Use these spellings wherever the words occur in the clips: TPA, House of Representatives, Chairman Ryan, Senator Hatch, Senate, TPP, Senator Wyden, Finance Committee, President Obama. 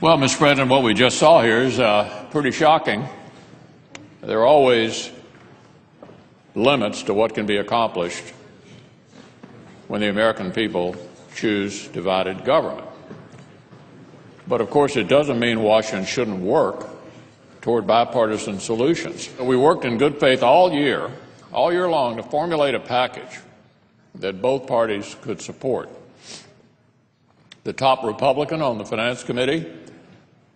Well, Mr. President, what we just saw here is pretty shocking. There are always limits to what can be accomplished when the American people choose divided government. But of course, it doesn't mean Washington shouldn't work toward bipartisan solutions. We worked in good faith all year long, to formulate a package that both parties could support. The top Republican on the Finance Committee,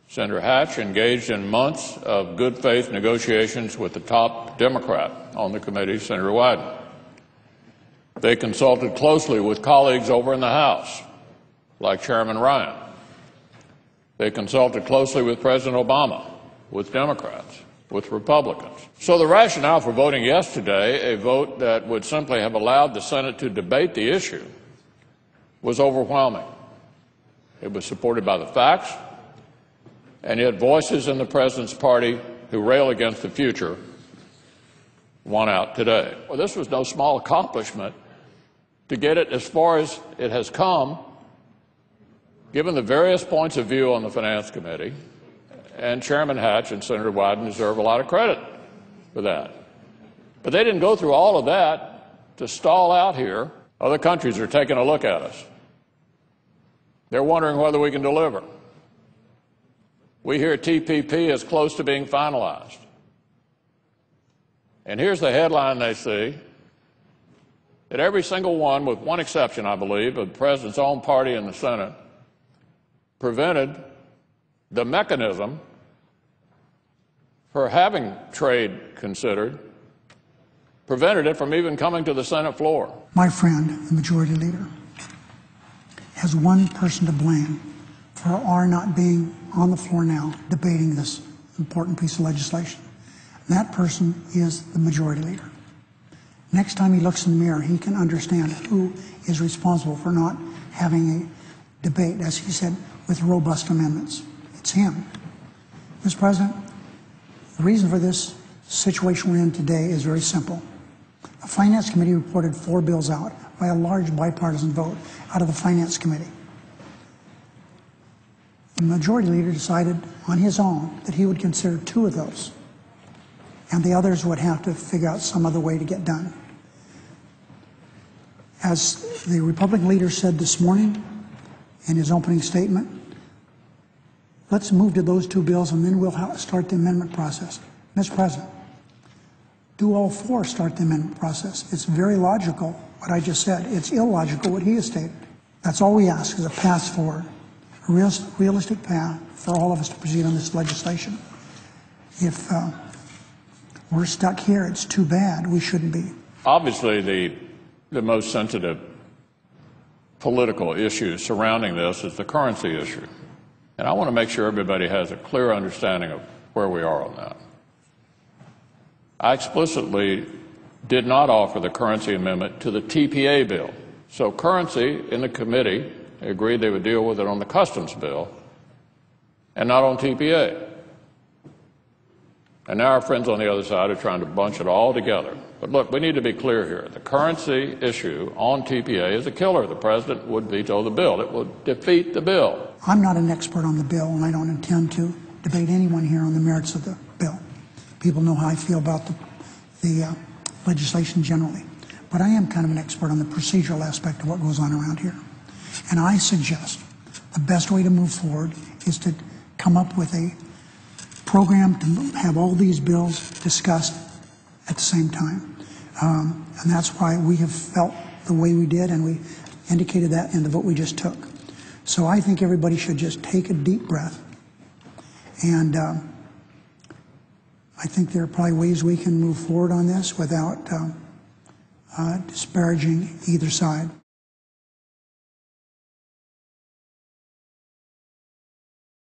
Senator Hatch, engaged in months of good faith negotiations with the top Democrat on the committee, Senator Wyden. They consulted closely with colleagues over in the House, like Chairman Ryan. They consulted closely with President Obama, with Democrats, with Republicans. So the rationale for voting yes today, a vote that would simply have allowed the Senate to debate the issue, was overwhelming. It was supported by the facts, and yet voices in the President's party who rail against the future won out today. Well, this was no small accomplishment to get it as far as it has come, given the various points of view on the Finance Committee, and Chairman Hatch and Senator Wyden deserve a lot of credit for that. But they didn't go through all of that to stall out here. Other countries are taking a look at us. They're wondering whether we can deliver. We hear TPP is close to being finalized. And here's the headline they see, that every single one, with one exception, I believe, of the President's own party in the Senate, prevented the mechanism for having trade considered, prevented it from even coming to the Senate floor. My friend, the Majority Leader, has one person to blame for our not being on the floor now debating this important piece of legislation. That person is the Majority Leader. Next time he looks in the mirror, he can understand who is responsible for not having a debate, as he said, with robust amendments. It's him. Mr. President, the reason for this situation we're in today is very simple. The Finance Committee reported 4 bills out by a large bipartisan vote out of the Finance Committee. The Majority Leader decided on his own that he would consider 2 of those, and the others would have to figure out some other way to get done. As the Republican leader said this morning in his opening statement, let's move to those 2 bills and then we'll start the amendment process. Mr. President, do all 4 start the amendment process? It's very logical what I just said. It's illogical what he has stated. That's all we ask, is a path forward, a realistic path for all of us to proceed on this legislation. If we're stuck here, it's too bad. We shouldn't be. Obviously, the most sensitive political issue surrounding this is the currency issue. And I want to make sure everybody has a clear understanding of where we are on that. I explicitly did not offer the currency amendment to the TPA bill. So currency in the committee agreed they would deal with it on the customs bill and not on TPA. And now our friends on the other side are trying to bunch it all together. But look, we need to be clear here. The currency issue on TPA is a killer. The President would veto the bill. It would defeat the bill. I'm not an expert on the bill, and I don't intend to debate anyone here on the merits of the bill. People know how I feel about the legislation generally. But I am kind of an expert on the procedural aspect of what goes on around here. And I suggest the best way to move forward is to come up with a program to have all these bills discussed at the same time. And that's why we have felt the way we did, and we indicated that in the vote we just took. So I think everybody should just take a deep breath. And I think there are probably ways we can move forward on this without disparaging either side.